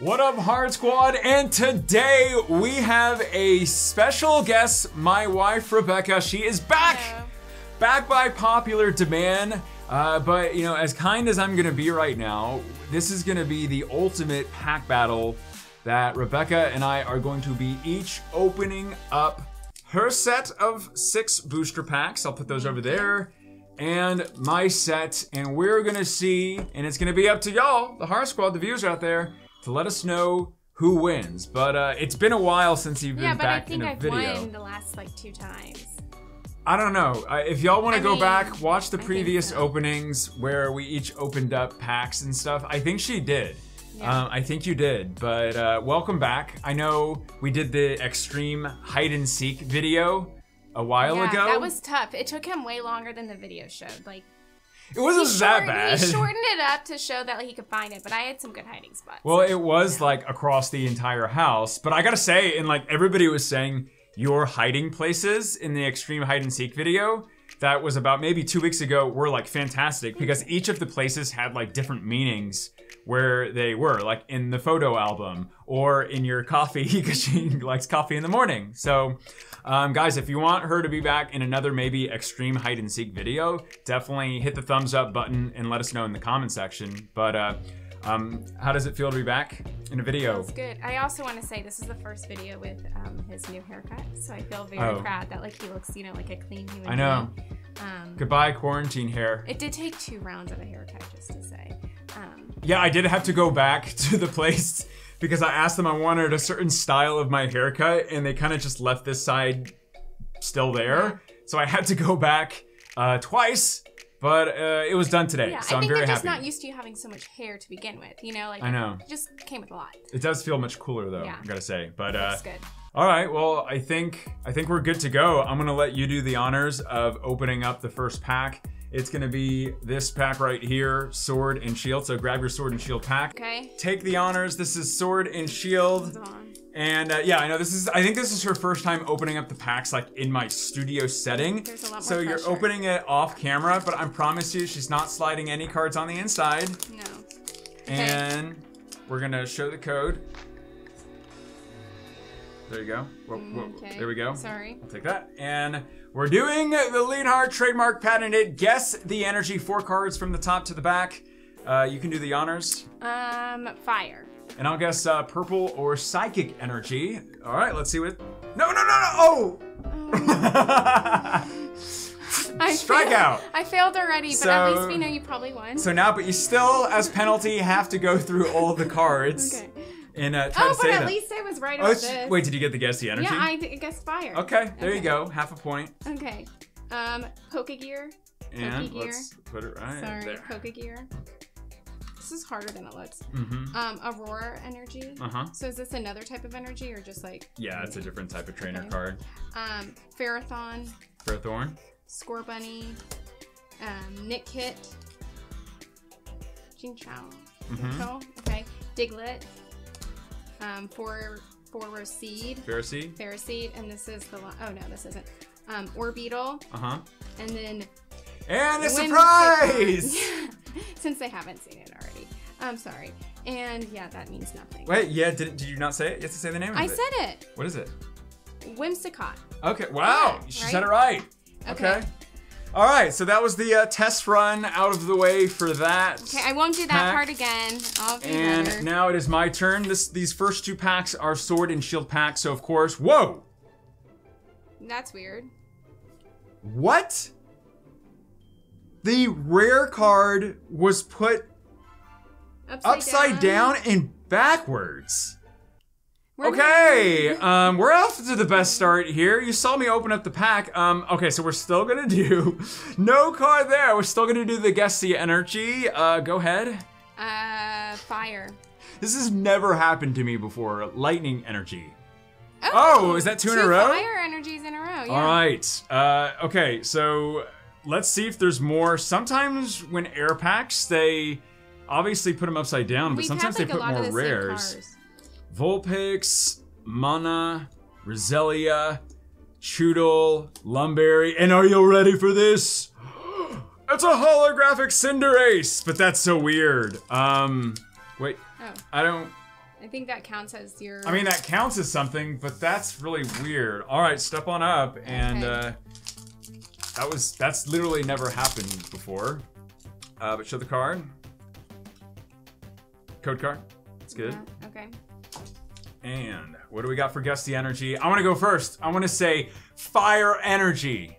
What up, Hard Squad? And today we have a special guest, my wife Rebecca. She is back! Hello. Back by popular demand. But you know, as kind as I'm gonna be right now, this is gonna be the ultimate pack battle that Rebecca and I are going to be each opening up her set of 6 booster packs. I'll put those over there. And my set, and we're gonna see, and it's gonna be up to y'all, the Hard Squad, the viewers out there, to let us know who wins. But it's been a while since you've been back in a video. Yeah, but I think I've won the last like 2 times. I don't know. If y'all want to go back, watch the previous openings where we each opened up packs and stuff. I think she did. Yeah. I think you did, but welcome back. I know we did the extreme hide and seek video a while ago. That was tough. It took him way longer than the video showed. Like, it wasn't that bad. He shortened it up to show that he could find it, but I had some good hiding spots. Well, it was like across the entire house, but I gotta say, and like everybody was saying, your hiding places in the extreme hide and seek video that was about maybe 2 weeks ago were like fantastic because each of the places had like different meanings where they were, like in the photo album or in your coffee because she likes coffee in the morning. So guys, if you want her to be back in another maybe extreme hide and seek video, definitely hit the thumbs up button and let us know in the comment section. But how does it feel to be back in a video? That's good. I also want to say this is the first video with his new haircut, so I feel very proud that like he looks, you know, like a clean human being. I know. Goodbye quarantine hair. It did take 2 rounds of a haircut, just to say. Yeah, I did have to go back to the place because I asked them I wanted a certain style of my haircut, and they kind of just left this side still there. Yeah. So I had to go back twice. But it was done today, so I'm very happy. I think I'm just not used to you having so much hair to begin with, you know? Like, I know. It just came with a lot. It does feel much cooler, though, I gotta say. But that's good. All right, well, I think we're good to go. I'm gonna let you do the honors of opening up the first pack. It's gonna be this pack right here, Sword and Shield. So grab your Sword and Shield pack. Okay. Take the honors. This is Sword and Shield. And yeah, I know this is, I think this is her first time opening up the packs like in my studio setting. There's a lot more pressure. You're opening it off camera, but I promise you she's not sliding any cards on the inside. No. And we're gonna show the code. There you go. Whoa, whoa. Okay. There we go. Sorry. I'll take that. And we're doing the Leonhart trademark patented Guess the Energy. 4 cards from the top to the back. You can do the honors. Fire. And I'll guess purple or psychic energy. All right, let's see what. No! Oh! Strikeout. I failed already, but at least we know you probably won. So now, but you still, as penalty, have to go through all the cards. Okay. And try to say them. At least I was right on this. Wait, did you get the guess the energy? Yeah, I guessed fire. Okay, there you go. Half a point. Okay. Pokégear. And let's put it right there. Pokégear. This is harder than it looks. Mm-hmm. Aurora energy. Uh-huh. So is this another type of energy or just like? Yeah, it's a different type of trainer card. Ferrothorn. Ferrothorn. Score Bunny. Nickit. Jing Chao. Okay. Diglett. Ferroseed. Ferroseed. Ferroseed, and this is the this isn't. Orbeetle. And then. And a surprise! Since they haven't seen it already. I'm sorry. And yeah, that means nothing. Wait, yeah, did you not say it? You have to say the name of it. I said it. What is it? Whimsicott. Okay, wow, she said it right. Okay. All right, so that was the test run out of the way for that. Okay, I won't do that part again. I'll do And now it is my turn. These first 2 packs are Sword and Shield packs, so of course, whoa! That's weird. What? The rare card was put upside down and backwards. Okay, we're off to the best start here. You saw me open up the pack. Okay, so we're still gonna do no card there. We're still gonna do the guess the energy. Go ahead. Fire. This has never happened to me before. Lightning energy. Oh, is that 2 in a row? 2 fire energies in a row. Yeah. All right. Okay, so. Let's see if there's more. Sometimes when air packs, they obviously put them upside down, but sometimes they put more rares. Vulpix, Mana, Roselia, Choodle, Lumberry, and are you ready for this? It's a holographic Cinderace, but that's so weird. Wait, I don't, I think that counts as your... I mean, that counts as something, but that's really weird. All right, step on up, and okay. That's literally never happened before. But show the card. Code card. That's good. Yeah, okay. And what do we got for Guess the Energy? I want to go first. I want to say Fire Energy.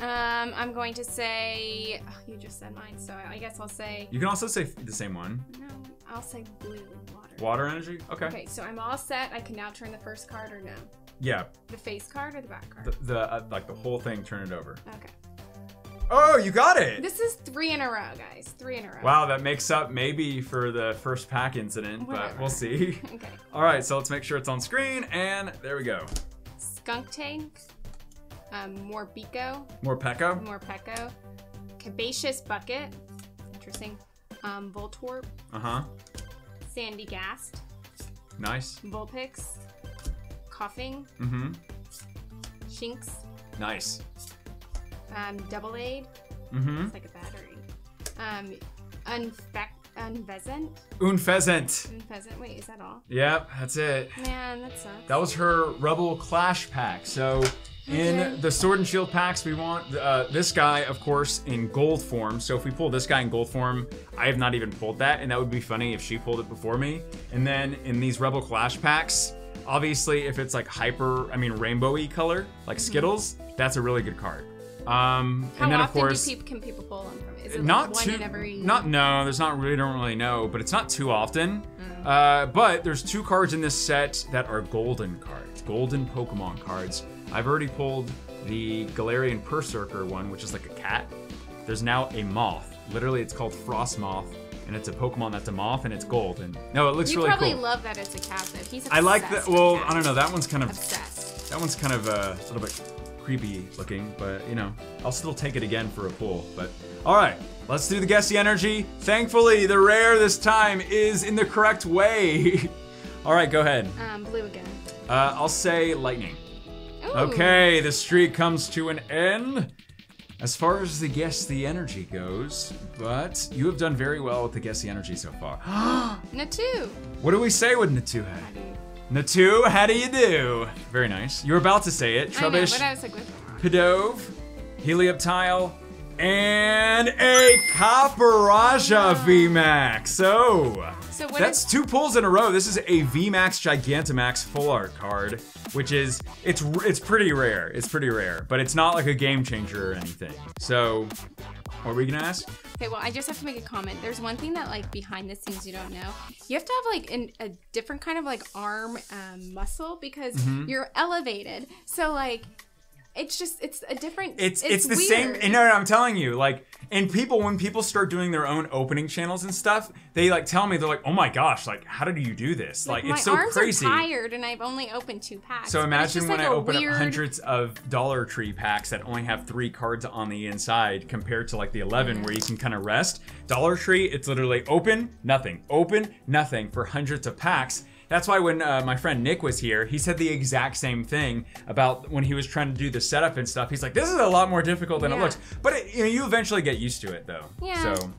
I'm going to say... Oh, you just said mine, so I guess I'll say... You can also say the same one. No, I'll say Blue Water. Water Energy? Okay. Okay, so I'm all set. I can now turn the first card or no? Yeah. The face card or the back card? Like the whole thing, turn it over. Okay. Oh, you got it! This is 3 in a row, guys. 3 in a row. Wow, that makes up maybe for the first pack incident, whatever. But we'll see. Okay. All right, so let's make sure it's on screen, and there we go. Skuntank, Morpeko. Morpeko. Morpeko. Cabaceous Bucket. Interesting. Voltorb. Uh-huh. Sandygast. Nice. Vulpix. Koffing. Mm-hmm. Shinx. Nice. Double Aid. Mm-hmm. It's like a battery. Unfezant. Unfezant. Unfezant. Wait, is that all? Yep, that's it. Man, that sucks. That was her Rebel Clash pack. So in the Sword and Shield packs, we want this guy, of course, in gold form. So if we pull this guy in gold form, I have not even pulled that, and that would be funny if she pulled it before me. And then in these Rebel Clash packs, obviously, if it's like hyper, I mean, rainbowy color, like mm-hmm. Skittles, that's a really good card. How and then often of course, can people pull them from? Is it not like we don't really know, but it's not too often. Mm. But there's 2 cards in this set that are golden cards, golden Pokemon cards. I've already pulled the Galarian Perrserker one, which is like a cat. There's now a moth. Literally, it's called Frost Moth, and it's a Pokemon that's a moth, and it's gold. And no, it looks really cool. You probably love that it's a cat. Though. He's obsessed. I like that. Well, I don't know. That one's kind of obsessed. That one's kind of a little bit creepy looking, but you know, I'll still take it again for a pull. But all right, let's do the Guess the Energy. Thankfully, the rare this time is in the correct way. All right, go ahead. Blue again. I'll say Lightning. Ooh. Okay, the streak comes to an end as far as the Guess the Energy goes, but you have done very well with the Guess the Energy so far. Natu. What do we say with Natu had? Natu, how do you do? Very nice. You were about to say it. Trubbish, Padove, Helioptile, and a Copperajah VMAX. So that's 2 pulls in a row. This is a VMAX Gigantamax full art card, which is, it's pretty rare. It's pretty rare, but it's not like a game changer or anything. So, what are we gonna ask? Okay, well, I just have to make a comment. There's one thing that, like, behind the scenes you don't know. You have to have, like, a different kind of, like, arm muscle because you're elevated. So, like, it's just, it's a different, it's the weird. Same, no, I'm telling you, like, and people, when people start doing their own opening channels and stuff, they, like, tell me, they're like, oh my gosh, like, how did you do this? Like it's so crazy. My arms are tired and I've only opened 2 packs. So imagine when I open up hundreds of Dollar Tree packs that only have 3 cards on the inside compared to, like, the 11 where you can kind of rest. Dollar Tree, it's literally open, nothing for hundreds of packs. That's why when my friend Nick was here, he said the exact same thing about when he was trying to do the setup and stuff. He's like, this is a lot more difficult than it looks. But it, you know, you eventually get used to it though. Yeah. So,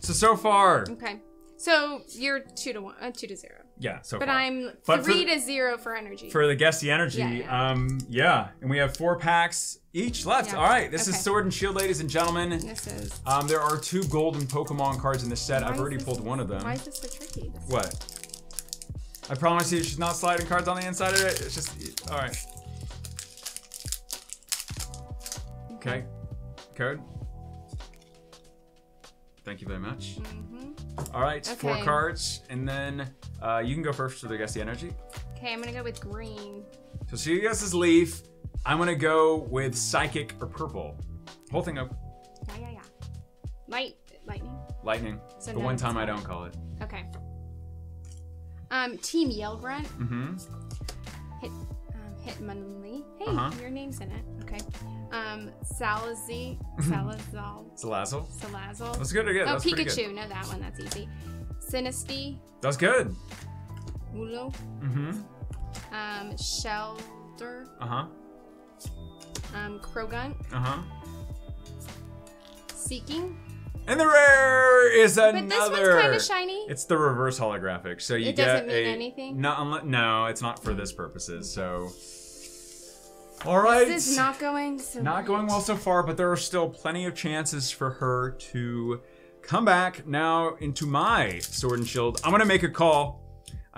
so far. Okay. So you're 2 to 0. Yeah, so far. I'm 3 to 0 for energy. For the Guess the Energy, and we have 4 packs each left. Yeah. All right, this is Sword and Shield, ladies and gentlemen. This is. There are 2 golden Pokemon cards in this set. I've already pulled one of them. Why is this so tricky? I promise you, she's not sliding cards on the inside of it. It's just, all right. Okay, code. Thank you very much. All right, okay. 4 cards, and then you can go first for the Guess the Energy. Okay, I'm gonna go with green. So she guesses leaf. I'm gonna go with psychic or purple. Whole thing up. Yeah. Lightning. Lightning. So the one time I don't call it. Okay. Team Yell Grunt. Mm-hmm. Hitmonlee. Hey, your name's in it. Okay. Salazzle. That's good again. Oh, that's Pikachu. Good. No, that one. That's easy. Sinisty. That's good. Wulo. Shelter. Crogunt. Seeking. And the rare is another. But this one's kind of shiny. It's the reverse holographic, so you get doesn't mean anything. No, it's not for this purposes. So, all right. This is not going so. Not going well so far, but there are still plenty of chances for her to come back. Now into my Sword and Shield. I'm gonna make a call.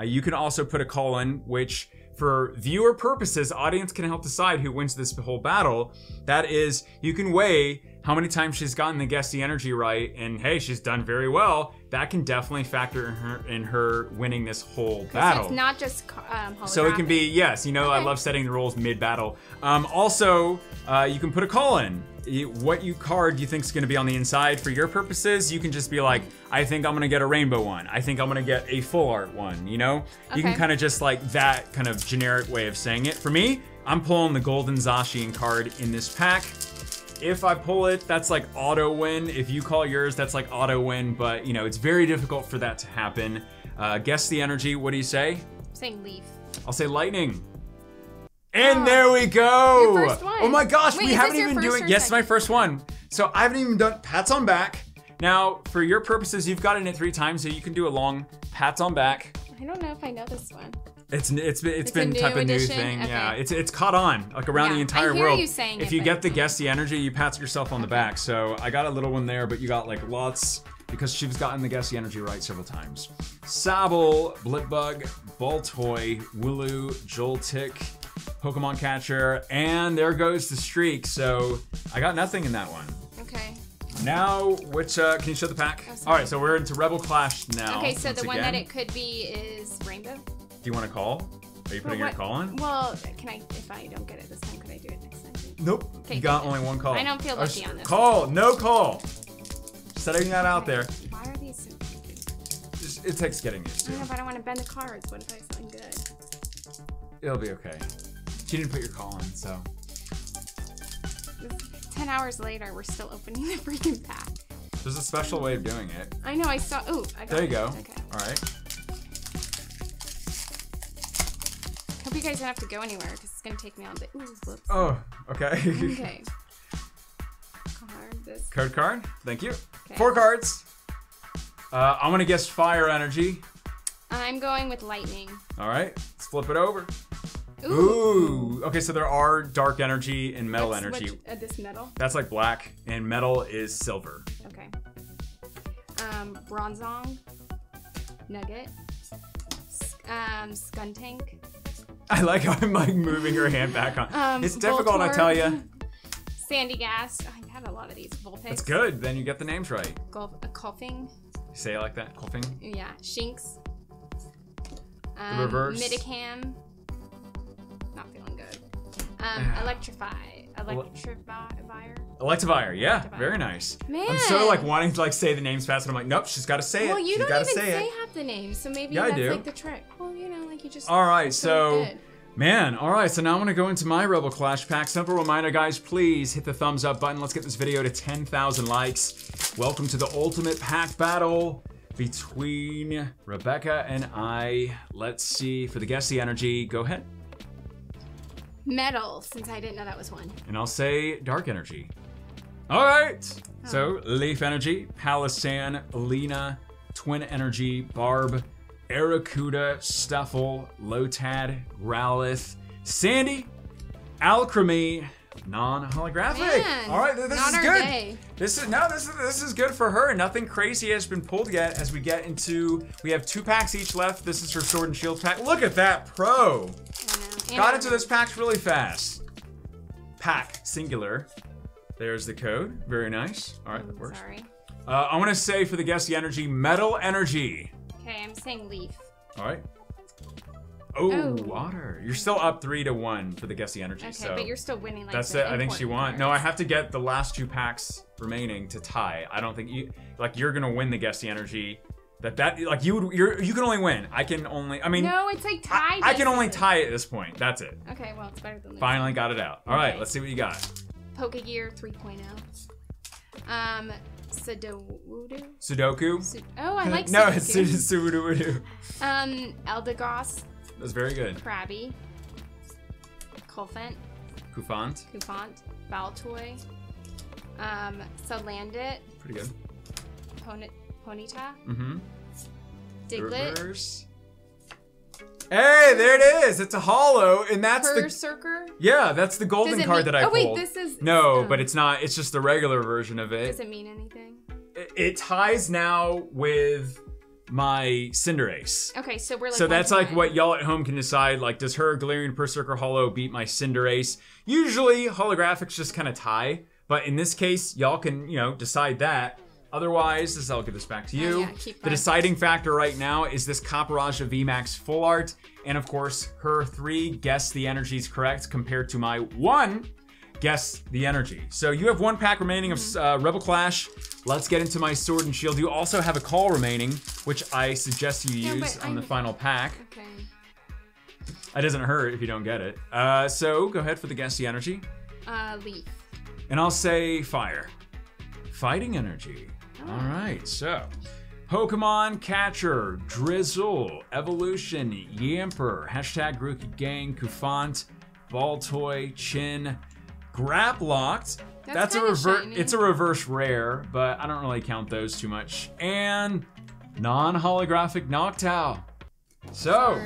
You can also put a call in, which for viewer purposes, audience can help decide who wins this whole battle. That is, you can weigh how many times she's gotten the Guess the Energy right, and hey, she's done very well. That can definitely factor in her winning this whole battle. So it's not just holographic. So it can be, yes, you know, okay. I love setting the rules mid-battle. Also, you can put a call in. What card do you think is gonna be on the inside for your purposes? You can just be like, I think I'm gonna get a rainbow one. I think I'm gonna get a full art one, you know? Okay. You can kind of just like that kind of generic way of saying it. For me, I'm pulling the Golden Zacian card in this pack. If I pull it, that's like auto win. If you call yours, that's like auto win, but you know, it's very difficult for that to happen. Guess the energy, what do you say? I'm saying leaf. I'll say lightning. And there we go. Your first one. Oh my gosh, wait, we haven't even doing, yes, my first one. So I haven't even done pats on back. Now, for your purposes, you've gotten it 3 times, so you can do a long pats on back. I don't know if I know this one. It's been a type of new thing. Okay. Yeah, it's caught on like around the entire world. You saying if you get the Guess the Energy, you pat yourself on the back. So I got a little one there, but you got like lots because she's gotten the Guess the Energy right several times. Sobble, Blipbug, Boltoy, Wooloo, Joltik, Pokemon Catcher, and there goes the streak. So I got nothing in that one. Okay. Now, which, can you show the pack? Oh, all right, so we're into Rebel Clash now. Okay, so the one that it could be is Rainbow. Do you want to call? Are you putting your call in? Well, can I, if I don't get it this time, could I do it next time? Nope, okay, you got only one call. I don't feel lucky on this. Call, no call. Setting that out there. Why are these so confusing? It takes getting used to. I don't know, but I want to bend the cards. What if I have something good? It'll be okay. She didn't put your call in, so. 10 hours later, we're still opening the freaking pack. There's a special way of doing it. I know, I saw, oh, I got it. There you go, okay. All right. Hope you guys don't have to go anywhere because it's gonna take me all day. Ooh, whoops. Oh, okay. Okay. Card, this. Code card. Thank you. Okay. 4 cards. I'm gonna guess fire energy. I'm going with lightning. All right. Let's flip it over. Ooh. Okay, so there are dark energy and metal energy. This metal. That's like black, and metal is silver. Okay. Bronzong. Nugget. Skuntank. I like how I'm like moving your hand back on. It's difficult, Voltorb, I tell you. Sandygast. I've had a lot of these. Vulpix. That's good. Then you get the names right. Koffing. Say it like that. Koffing. Yeah. Shinx. The reverse. Midicam. Not feeling good. Electivire. Electivire. Yeah. Electivire. Very nice. Man. I'm so like wanting to like say the names fast, and I'm like, nope, she's got to say it. Well, you don't even say half the names, so maybe that's like the trick. Well, you know, like you just. All right, so. Man, all right, so now I'm gonna go into my Rebel Clash pack. Simple reminder, guys, please hit the thumbs up button. Let's get this video to 10,000 likes. Welcome to the ultimate pack battle between Rebecca and I. Let's see, for the Guess the Energy, go ahead. Metal, since I didn't know that was one. And I'll say dark energy. All right, so leaf energy, Palisand, Alina, twin energy, Barb, Aracuda, Stuffle, Lotad, Growlithe, Sandy, Alchemy, non-holographic. All right, this is good. Day. This is this is good for her. Nothing crazy has been pulled yet. As we get into, we have 2 packs each left. This is her Sword and Shield pack. Look at that pro. Got into this pack really fast. Pack, singular. There's the code. Very nice. All right, that works. Sorry. I want to say for the Guess the Energy, metal energy. Okay, I'm saying leaf. All right. Oh, water. You're still up 3-1 for the Guess the Energy. Okay, so but you're still winning. Like, that's it. I think she won. No, I have to get the last 2 packs remaining to tie. I don't think you like you're gonna win the Guess the Energy. That like you would you can only win. I can only no, it's like tied. I can only tie at this point. That's it. Okay, well it's better than losing. Finally got it out. All right, let's see what you got. Pokégear 3.0. Sudoku. Oh, I like Sudoku. No, it's Sudoku. Eldegoss. That's very good. Krabby. Koffant. Koufant. Valtoy. Salandit. Pretty good. Ponyta. Mm-hmm. Diglett. Reverse. Hey, there it is! It's a holo, and that's Perrserker? Yeah, that's the golden card that I pulled. Oh wait, this is... No, but it's not. It's just the regular version of it. Does it mean anything? It ties now with my Cinderace. Okay, so we're like... So that's like what y'all at home can decide. Like, does her Galarian Perrserker holo beat my Cinderace? Usually, holographics just kind of tie. But in this case, y'all can, you know, decide that. Otherwise, I'll give this back to you. Yeah, the deciding factor right now is this Copperajah VMAX Full Art. And of course, her 3 guess the energies correct compared to my 1 guess the energy. So you have 1 pack remaining of Rebel Clash. Let's get into my Sword and Shield. You also have a call remaining, which I suggest you use on the final pack. Okay. It doesn't hurt if you don't get it. So go ahead for the guess the energy. Leaf. And I'll say fire. Fighting energy. All right, so Pokemon Catcher, Drizzle, Evolution, Yamper, Hashtag Grookey Gang, Koffant, Baltoy, Chin, Graplocked. That's a reverse. It's a reverse rare, but I don't really count those too much. And non-holographic Noctowl. So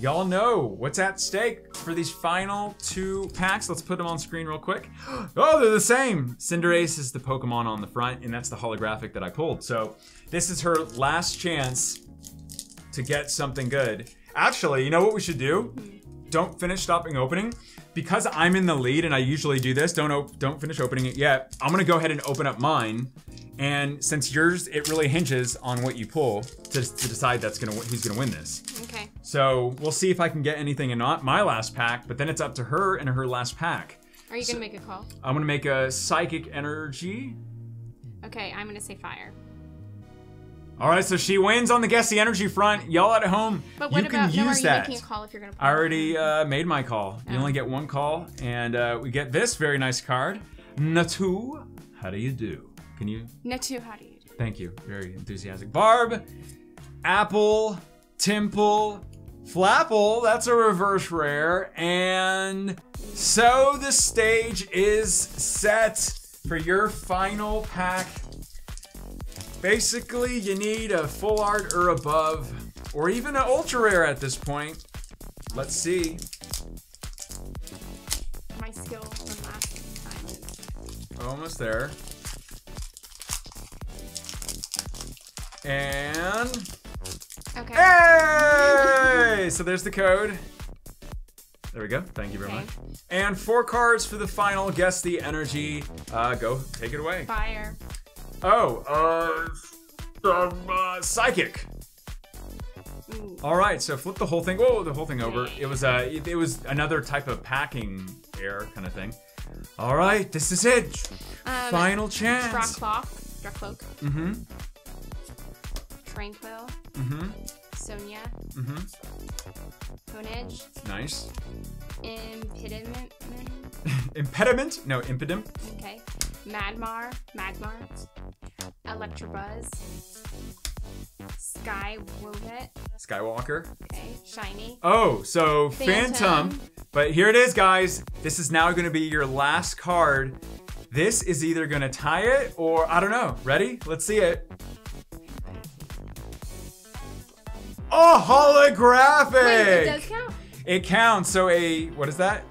y'all know what's at stake for these final 2 packs. Let's put them on screen real quick. Oh, they're the same. Cinderace is the Pokemon on the front, and that's the holographic that I pulled. So this is her last chance to get something good. Actually, you know what we should do? Don't finish stopping opening. Because I'm in the lead and I usually do this, don't finish opening it yet. I'm gonna go ahead and open up mine. And since yours, it really hinges on what you pull to decide who's gonna win this. Okay. So we'll see if I can get anything in my last pack, but then it's up to her and her last pack. Are you gonna make a call? I'm gonna make a psychic energy. Okay, I'm gonna say fire. All right, so she wins on the guess the energy front. Y'all at home, but what are you making a call if you're gonna pull? I already made my call. You only get 1 call, and we get this very nice card. Natu, how do you do? Can you? Natu, how do you do? Thank you, very enthusiastic. Barb, Apple, Temple, Flapple, that's a reverse rare. And so the stage is set for your final pack. Basically, you need a full art or above, or even an ultra rare at this point. Let's see. My skill from last time. Almost there. And okay. Hey! So there's the code. There we go. Thank you very much. And 4 cards for the final guess the energy. Go take it away. Fire. Oh, psychic. Ooh. All right, so flip the whole thing. Whoa, the whole thing over. It was another type of packing air kind of thing. All right, this is it. Final chance. Drawcloak. Mm-hmm. Tranquil. Mm-hmm. Sonia. Mm-hmm. Honedge. Nice. Impediment. Impediment? No, impediment. Okay. Magmar. Electrobuzz. Skywalker. Okay. Shiny. Oh, so Phantom. But here it is, guys. This is now gonna be your last card. This is either gonna tie it or I don't know. Ready? Let's see it. Oh, holographic! Wait, it does count? It counts. So what is that?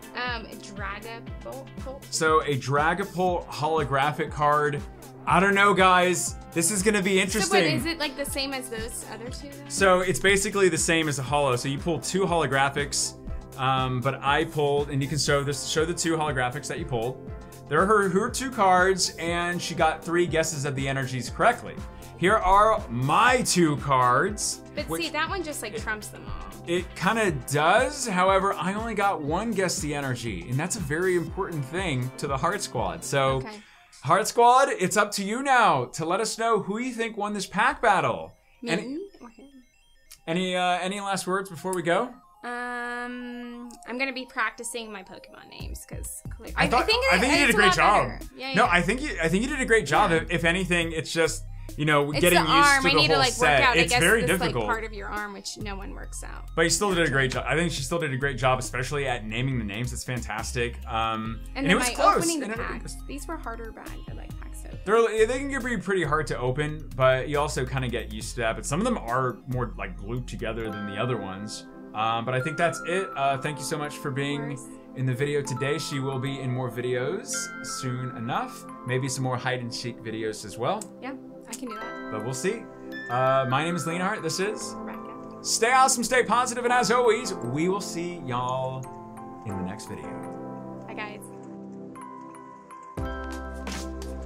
Dragapult. So a Dragapult holographic card. I don't know, guys. This is gonna be interesting. So what, is it like the same as those other 2? Then? So it's basically the same as a holo. So you pull 2 holographics, but I pulled, and you can show the 2 holographics that you pulled. There are her 2 cards, and she got 3 guesses of the energies correctly. Here are my 2 cards. But see, that one just like trumps them all. It kind of does. However, I only got 1 guess the energy, and that's a very important thing to the Hard Squad. So, okay. Hard Squad, it's up to you now to let us know who you think won this pack battle. Me? Any last words before we go? I'm gonna be practicing my Pokemon names because I think you did a great job. Yeah, no, I think you did a great job. Yeah. If anything, it's just. You know, it's getting used to the whole set. I need to like work out. It's very difficult. Like, part of your arm, which no one works out. But you still did a great job. I think she still did a great job, especially at naming the names. It's fantastic. And it was close. Opening the packs. These were harder than I packed. They can be pretty hard to open, but you also kind of get used to that. But some of them are more like glued together than the other ones. But I think that's it. Thank you so much for being in the video today. She will be in more videos soon enough. Maybe some more hide and seek videos as well. Yeah, I can do that. But we'll see. My name is Leonhart. This is Rebecca. Stay awesome, stay positive, and as always, we will see y'all in the next video. Hi, guys.